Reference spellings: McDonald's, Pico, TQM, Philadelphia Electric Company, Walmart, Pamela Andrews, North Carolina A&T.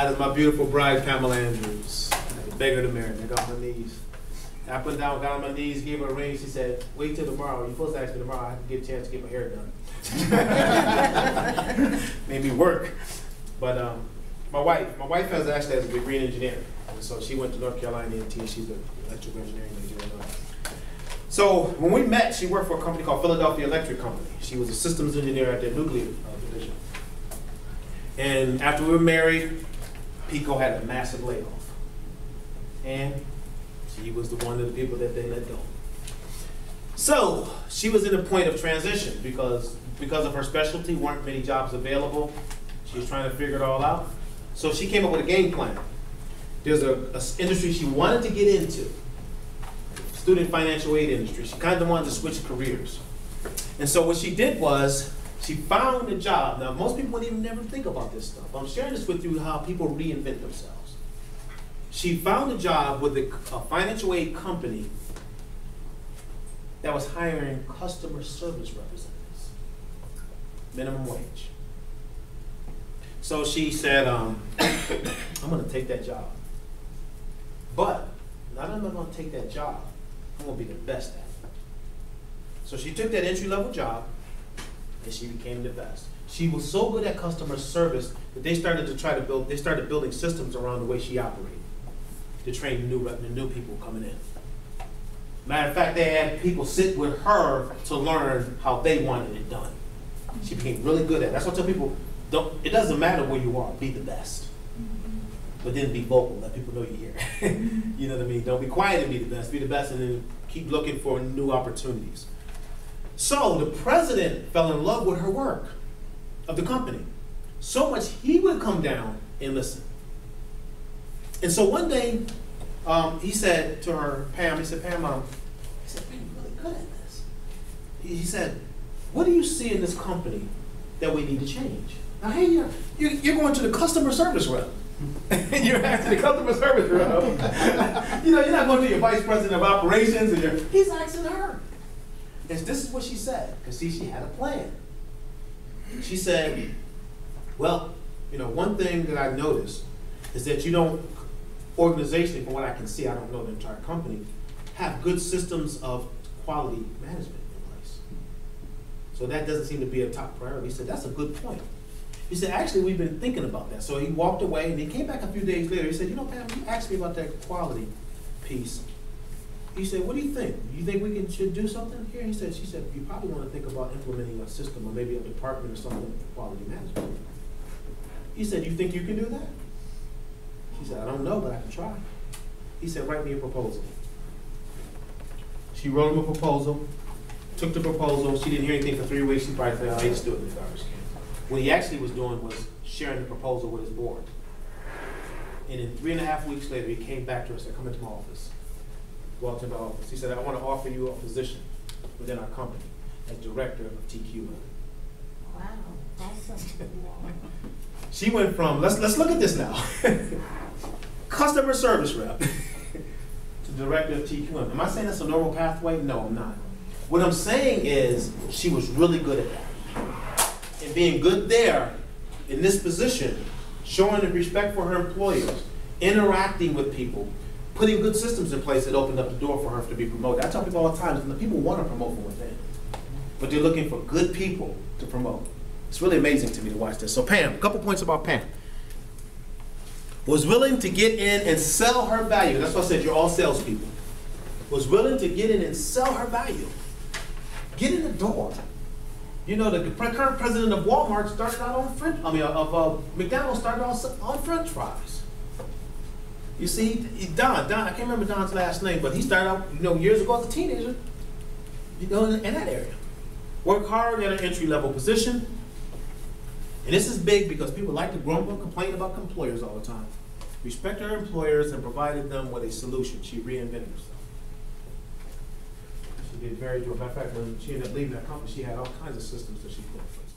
How does my beautiful bride, Pamela Andrews, beg her to marry me? I got on my knees. I put down, got on my knees, gave her a ring. She said, "Wait till tomorrow. You're supposed to ask me tomorrow. I can get a chance to get my hair done." Made me work. But my wife has a degree in engineering. And so she went to North Carolina A&T. She's an electrical engineering major. So when we met, she worked for a company called Philadelphia Electric Company. She was a systems engineer at their nuclear division. And after we were married, Pico had a massive layoff. And she was the one of the people that they let go. So she was in a point of transition because of her specialty, weren't many jobs available. She was trying to figure it all out. So she came up with a game plan. There's an industry she wanted to get into, student financial aid industry. She kind of wanted to switch careers. And so what she did was she found a job. Now, most people wouldn't even never think about this stuff. I'm sharing this with you how people reinvent themselves. She found a job with a financial aid company that was hiring customer service representatives, minimum wage. So she said, I'm going to take that job. But not only am I going to take that job, I'm going to be the best at it. So she took that entry-level job, and she became the best. She was so good at customer service that they started to try to build, they started building systems around the way she operated to train new people coming in. Matter of fact, they had people sit with her to learn how they wanted it done. She became really good at it. That's what I tell people, don't, it doesn't matter where you are, be the best. But then be vocal, let people know you're here. You know what I mean? Don't be quiet and be the best and then keep looking for new opportunities. So the president fell in love with her work of the company. So much he would come down and listen. And so one day, he said to her, Pam, he said, Pam, I'm really good at this. He said, what do you see in this company that we need to change? Now, hey, you're going to the customer service rep. And you're asking the customer service rep. You know, you're not going to your vice president of operations. And he's asking her. And this is what she said, because see, she had a plan. She said, well, you know, one thing that I noticed is that you don't, organizationally, from what I can see, I don't know the entire company, have good systems of quality management in place. So that doesn't seem to be a top priority. He said, that's a good point. He said, actually, we've been thinking about that. So he walked away, and he came back a few days later. He said, you know, Pam, you asked me about that quality piece. He said, what do you think? You think we should do something here? He said, she said, you probably want to think about implementing a system or maybe a department or something for quality management. He said, you think you can do that? She said, I don't know, but I can try. He said, write me a proposal. She wrote him a proposal, took the proposal. She didn't hear anything for 3 weeks. She probably said, I just do it in the garbage can. What he actually was doing was sharing the proposal with his board. And then 3.5 weeks later, he came back to her and said, come into my office. Walked into my office. He said, I want to offer you a position within our company as director of TQM. Wow, awesome. She went from, let's look at this now. Customer service rep to director of TQM. Am I saying that's a normal pathway? No, I'm not. What I'm saying is she was really good at that. And being good there, in this position, showing the respect for her employers, interacting with people, putting good systems in place, it opened up the door for her to be promoted. I tell people all the time, the people want to promote from within, but they're looking for good people to promote. It's really amazing to me to watch this. So Pam, a couple points about Pam. Was willing to get in and sell her value. That's why I said you're all salespeople. Was willing to get in and sell her value. Get in the door. You know, the current president of Walmart started out on French, I mean, of McDonald's started out on French fries. You see, Don, I can't remember Don's last name, but he started out, you know, years ago as a teenager, you know, in that area. Work hard at an entry-level position. And this is big because people like to grumble and complain about employers all the time. Respect her employers and provided them with a solution. She reinvented herself. She did very good. Matter of fact, when she ended up leaving that company, she had all kinds of systems that she put in place.